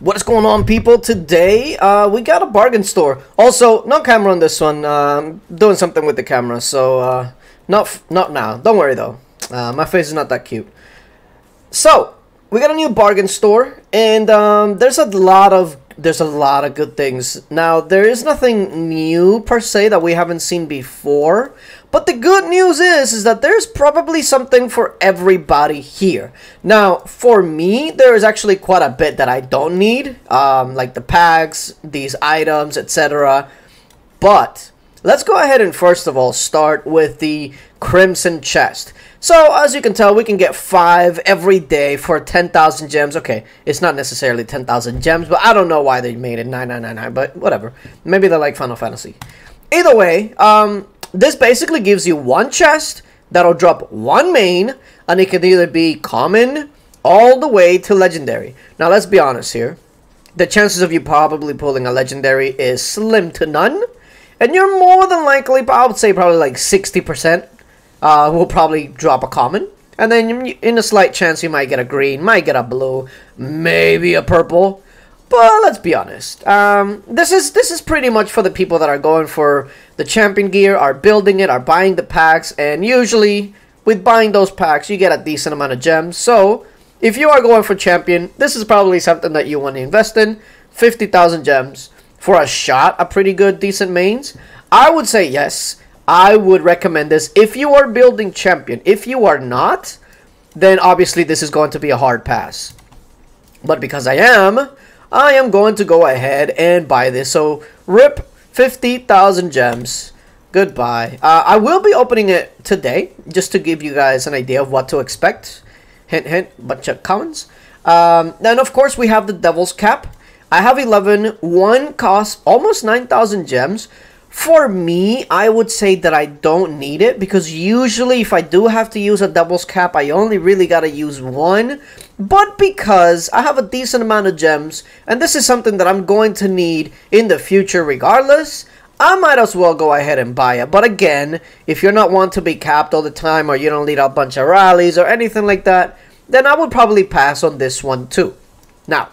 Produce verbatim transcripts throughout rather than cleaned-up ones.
What is going on, people? Today uh, we got a bargain store. Also, no camera on this one. Um, doing something with the camera, so uh, not f not now. Don't worry though. Uh, my face is not that cute. So we got a new bargain store, and um, there's a lot of there's a lot of good things. Now there is nothing new per se that we haven't seen before, but the good news is is that there's probably something for everybody here. Now for me, there is actually quite a bit that I don't need, um, like the packs, these items, et cetera. But let's go ahead and first of all start with the Crimson Chest. So as you can tell, we can get five every day for ten thousand gems. Okay, it's not necessarily ten thousand gems, but I don't know why they made it nine nine nine nine, but whatever. Maybe they like Final Fantasy. Either way, um, this basically gives you one chest that'll drop one main, and it can either be common all the way to legendary. Now let's be honest here. The chances of you probably pulling a legendary is slim to none, and you're more than likely, I would say probably like sixty percent. Uh, we'll probably drop a common, and then in a slight chance you might get a green, might get a blue, maybe a purple. But let's be honest, um, this is this is pretty much for the people that are going for the champion gear, are building it, are buying the packs, and usually with buying those packs you get a decent amount of gems. So if you are going for champion, this is probably something that you want to invest in. Fifty thousand gems for a shot, a pretty good decent mains. I would say yes. I would recommend this if you are building champion. If you are not, then obviously this is going to be a hard pass. But because I am, I am going to go ahead and buy this. So rip fifty thousand gems. Goodbye. Uh, I will be opening it today just to give you guys an idea of what to expect. Hint, hint, bunch of comments. Um, and of course we have the Devil's Cape. I have eleven. One costs almost nine thousand gems. For me, I would say that I don't need it, because usually if I do have to use a Devil's Cape, I only really gotta use one. But because I have a decent amount of gems, and this is something that I'm going to need in the future regardless, I might as well go ahead and buy it. But again, if you're not one to be capped all the time, or you don't need a bunch of rallies or anything like that, then I would probably pass on this one too. Now,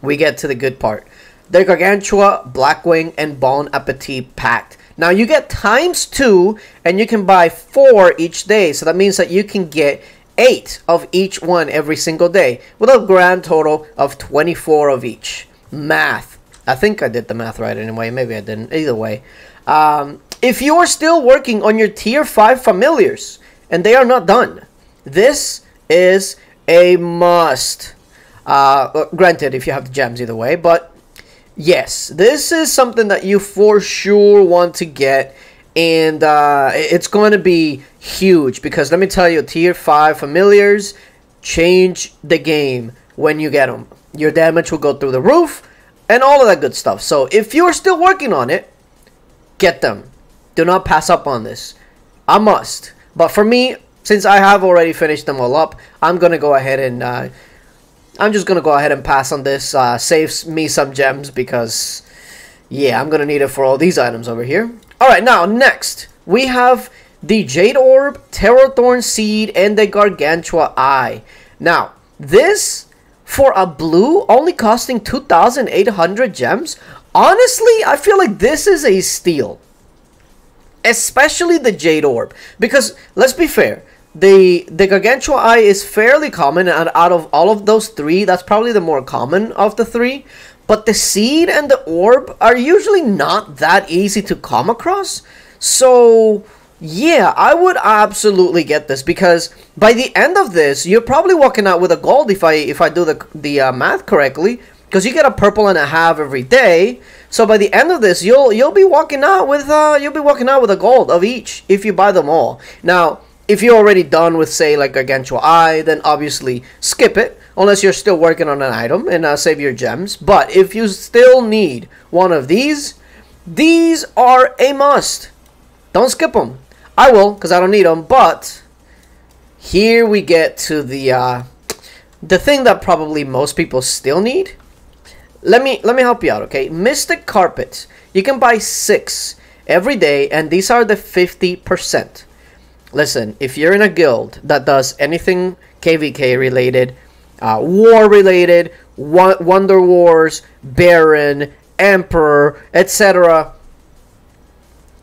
we get to the good part. The Gargantua, Blackwing, and Bon Appetit Pact. Now you get times two, and you can buy four each day, so that means that you can get eight of each one every single day, with a grand total of twenty-four of each. Math. I think I did the math right anyway, maybe I didn't, either way. Um, if you are still working on your tier five familiars, and they are not done, this is a must. Uh, granted, if you have the gems either way, but yes, this is something that you for sure want to get, and uh, it's going to be huge, because let me tell you, tier five familiars change the game when you get them. Your damage will go through the roof, and all of that good stuff. So if you're still working on it, get them. Do not pass up on this. I must. But for me, since I have already finished them all up, I'm going to go ahead and... Uh, I'm just going to go ahead and pass on this. Uh, saves me some gems because, yeah, I'm going to need it for all these items over here. Alright, now, next, we have the Jade Orb, Terror Thorn Seed, and the Gargantua Eye. Now, this, for a blue, only costing two thousand eight hundred gems, honestly, I feel like this is a steal. Especially the Jade Orb. Because, let's be fair. The, the Gargantua Eye is fairly common, and out of all of those three, that's probably the more common of the three. But the Seed and the Orb are usually not that easy to come across. So, yeah, I would absolutely get this, because by the end of this, you're probably walking out with a gold if I, if I do the, the uh, math correctly. Because you get a purple and a half every day, so by the end of this, you'll you'll be walking out with uh, you'll be walking out with a gold of each if you buy them all. Now, if you're already done with, say, like Gargantua Eye, then obviously skip it, unless you're still working on an item, and uh, save your gems. But if you still need one of these, these are a must. Don't skip them. I will, because I don't need them, but here we get to the uh, the thing that probably most people still need. Let me, let me help you out, okay? Mystic Carpet. You can buy six every day, and these are the fifty percent. Listen, if you're in a guild that does anything K V K related, uh, war related, Wonder Wars, Baron, Emperor, et cetera,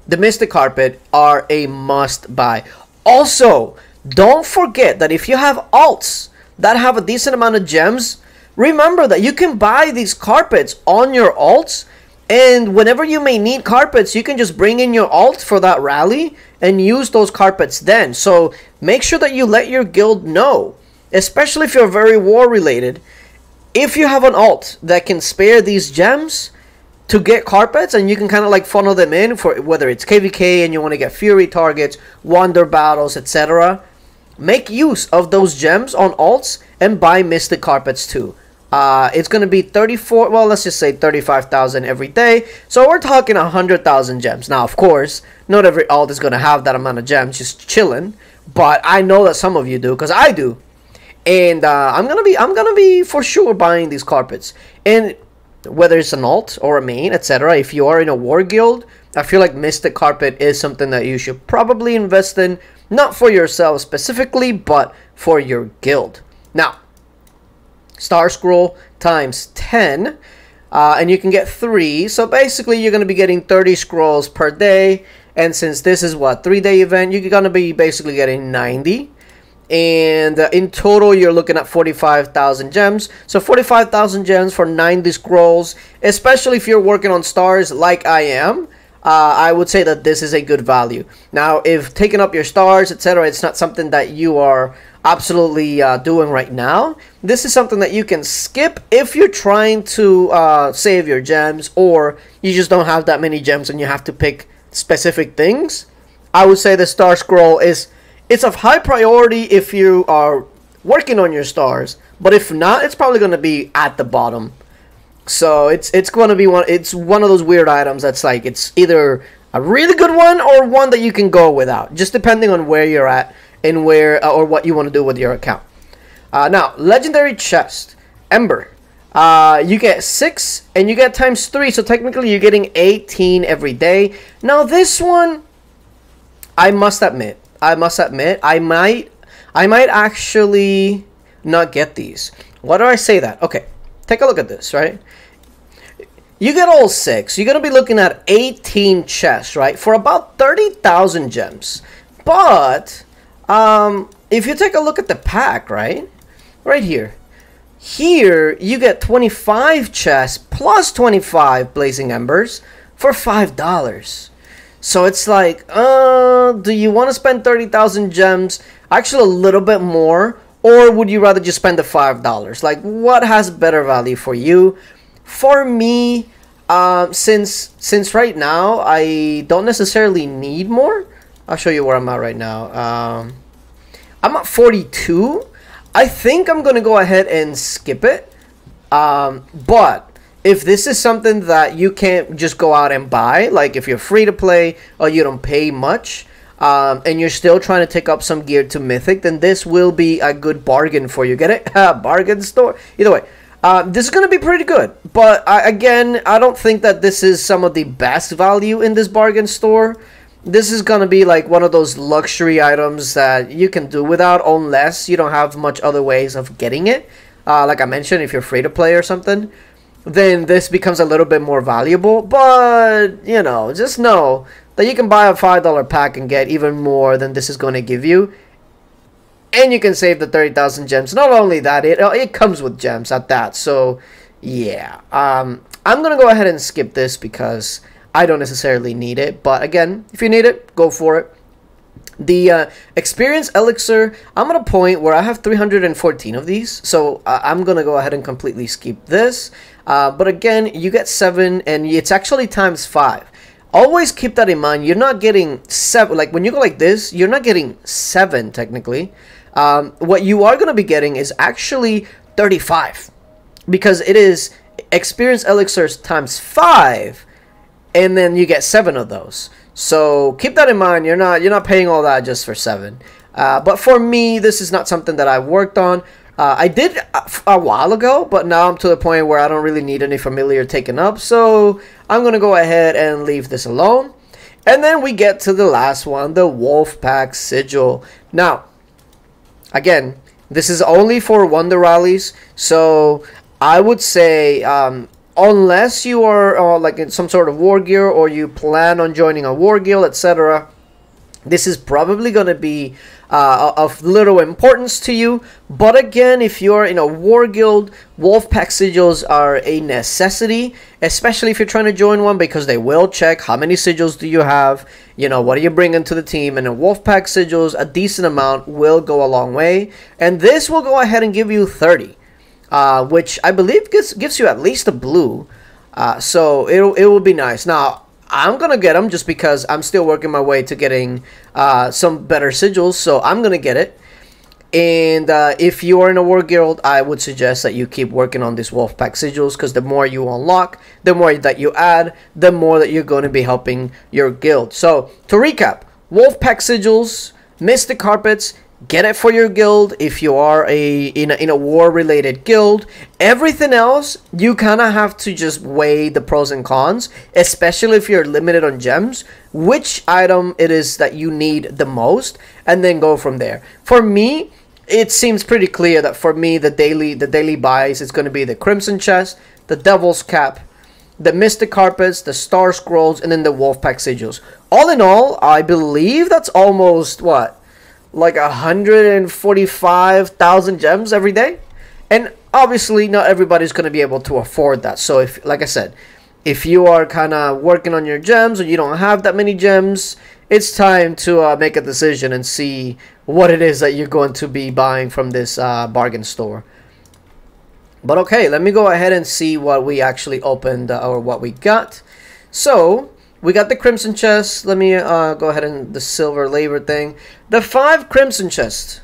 the Mystic Carpet are a must-buy. Also, don't forget that if you have alts that have a decent amount of gems, remember that you can buy these carpets on your alts, and whenever you may need carpets, you can just bring in your alt for that rally and use those carpets then. So make sure that you let your guild know, especially if you're very war-related, if you have an alt that can spare these gems to get carpets, and you can kind of like funnel them in for whether it's K V K and you want to get Fury targets, Wonder battles, et cetera. Make use of those gems on alts and buy Mystic Carpets too. Uh, it's going to be thirty-four, well, let's just say thirty-five thousand every day. So we're talking one hundred thousand gems. Now, of course, not every alt is going to have that amount of gems, just chilling. But I know that some of you do, because I do. And uh, I'm going to be, I'm going to be for sure buying these carpets. And whether it's an alt or a main, et cetera, if you are in a war guild, I feel like Mystic Carpet is something that you should probably invest in, not for yourself specifically, but for your guild. Now, Star Scroll times ten, uh, and you can get three. So basically, you're going to be getting thirty scrolls per day. And since this is what, three-day event, you're going to be basically getting ninety. And uh, in total, you're looking at forty-five thousand gems. So forty-five thousand gems for ninety scrolls, especially if you're working on stars like I am. Uh, I would say that this is a good value. Now, if taking up your stars, et cetera, it's not something that you are absolutely uh, doing right now, this is something that you can skip if you're trying to uh, save your gems, or you just don't have that many gems and you have to pick specific things. I would say the Star Scroll is... it's of high priority if you are working on your stars, but if not, it's probably going to be at the bottom. So it's it's going to be one. It's one of those weird items that's like, it's either a really good one or one that you can go without, just depending on where you're at and where uh, or what you want to do with your account. Uh, now, legendary chest, Ember. Uh, you get six and you get times three, so technically you're getting eighteen every day. Now this one, I must admit. I must admit, I might, I might actually not get these. Why do I say that? Okay, take a look at this, right? You get all six. You're going to be looking at eighteen chests, right? For about thirty thousand gems. But um, if you take a look at the pack, right? Right here. Here, you get twenty-five chests plus twenty-five Blazing Embers for five dollars. So it's like, uh, do you want to spend thirty thousand gems, actually a little bit more, or would you rather just spend the five dollars? Like, what has better value for you? For me, uh, since since right now, I don't necessarily need more. I'll show you where I'm at right now. Um, I'm at forty-two. I think I'm going to go ahead and skip it. Um, but... if this is something that you can't just go out and buy, like if you're free to play or you don't pay much, um, and you're still trying to take up some gear to Mythic, then this will be a good bargain for you. Get it? Bargain store? Either way, uh, this is going to be pretty good. But I, again, I don't think that this is some of the best value in this bargain store. This is going to be like one of those luxury items that you can do without unless you don't have much other ways of getting it. Uh, like I mentioned, if you're free to play or something, then this becomes a little bit more valuable. But, you know, just know that you can buy a five dollar pack and get even more than this is going to give you. And you can save the thirty thousand gems. Not only that, it, it comes with gems at that. So, yeah. Um, I'm going to go ahead and skip this because I don't necessarily need it. But, again, if you need it, go for it. The uh, experience elixir, I'm at a point where I have three hundred fourteen of these. So, uh, I'm going to go ahead and completely skip this. Uh, but again, you get seven, and it's actually times five. Always keep that in mind. You're not getting seven. Like, when you go like this, you're not getting seven, technically. Um, what you are going to be getting is actually thirty-five. Because it is experience elixirs times five, and then you get seven of those. So, keep that in mind. You're not, you're not paying all that just for seven. Uh, but for me, this is not something that I worked on. Uh, I did a, a while ago, but now I'm to the point where I don't really need any familiar taken up. So I'm going to go ahead and leave this alone. And then we get to the last one, the Wolfpack Sigil. Now, again, this is only for Wonder Rallies. So I would say, um, unless you are uh, like in some sort of war gear or you plan on joining a war guild, et cetera, this is probably going to be uh, of little importance to you. But again, if you're in a war guild, Wolfpack sigils are a necessity, especially if you're trying to join one, because they will check how many sigils do you have, you know, what are you bringing to the team. And in Wolfpack sigils, a decent amount will go a long way. And this will go ahead and give you thirty, uh, which I believe gives, gives you at least a blue. Uh, so it'll, it will be nice. Now, I'm going to get them just because I'm still working my way to getting uh, some better sigils, so I'm going to get it. And uh, if you are in a war guild, I would suggest that you keep working on these Wolfpack sigils, because the more you unlock, the more that you add, the more that you're going to be helping your guild. So, to recap, Wolfpack sigils, Mystic Carpets, get it for your guild if you are a in a, in a war-related guild. Everything else, you kind of have to just weigh the pros and cons, especially if you're limited on gems, which item it is that you need the most, and then go from there. For me, it seems pretty clear that for me, the daily the daily buys is going to be the Crimson Chest, the Devil's Cape, the Mystic Carpets, the Star Scrolls, and then the Wolfpack sigils. All in all, I believe that's almost, what, like one hundred forty-five thousand gems every day. And obviously not everybody's going to be able to afford that. So if, like I said, if you are kind of working on your gems or you don't have that many gems, it's time to uh, make a decision and see what it is that you're going to be buying from this uh, bargain store. But okay, let me go ahead and see what we actually opened uh, or what we got. So we got the Crimson Chest. Let me uh, go ahead and the Silver Labor thing. The five Crimson Chests.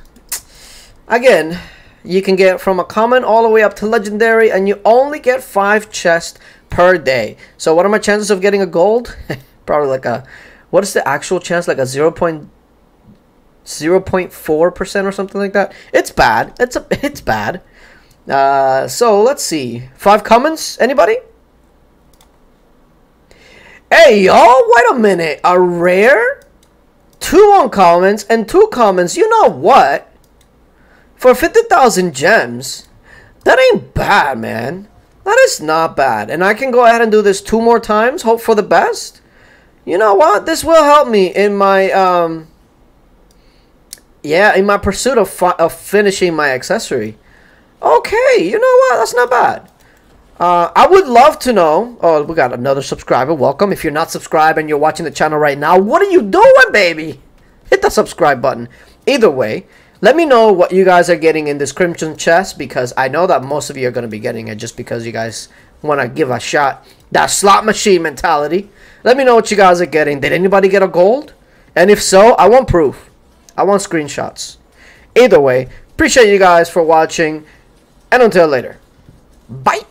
Again, you can get from a common all the way up to legendary, and you only get five chests per day. So what are my chances of getting a gold? Probably like a, what is the actual chance? Like a zero point four percent or something like that. It's bad. It's a, it's bad. Uh, so let's see. Five commons. Anybody? Hey y'all, wait a minute, a rare, two uncommons, and two commons, you know what, for fifty thousand gems, that ain't bad, man, that is not bad. And I can go ahead and do this two more times, hope for the best. You know what, this will help me in my, um, yeah, in my pursuit of, fi of finishing my accessory. Okay, you know what, that's not bad. Uh, I would love to know. Oh, we got another subscriber. Welcome. If you're not subscribed and you're watching the channel right now, what are you doing, baby? Hit the subscribe button. Either way, let me know what you guys are getting in this Crimson Chest, because I know that most of you are going to be getting it just because you guys want to give a shot. That slot machine mentality. Let me know what you guys are getting. Did anybody get a gold? And if so, I want proof. I want screenshots. Either way, appreciate you guys for watching. And until later, bye.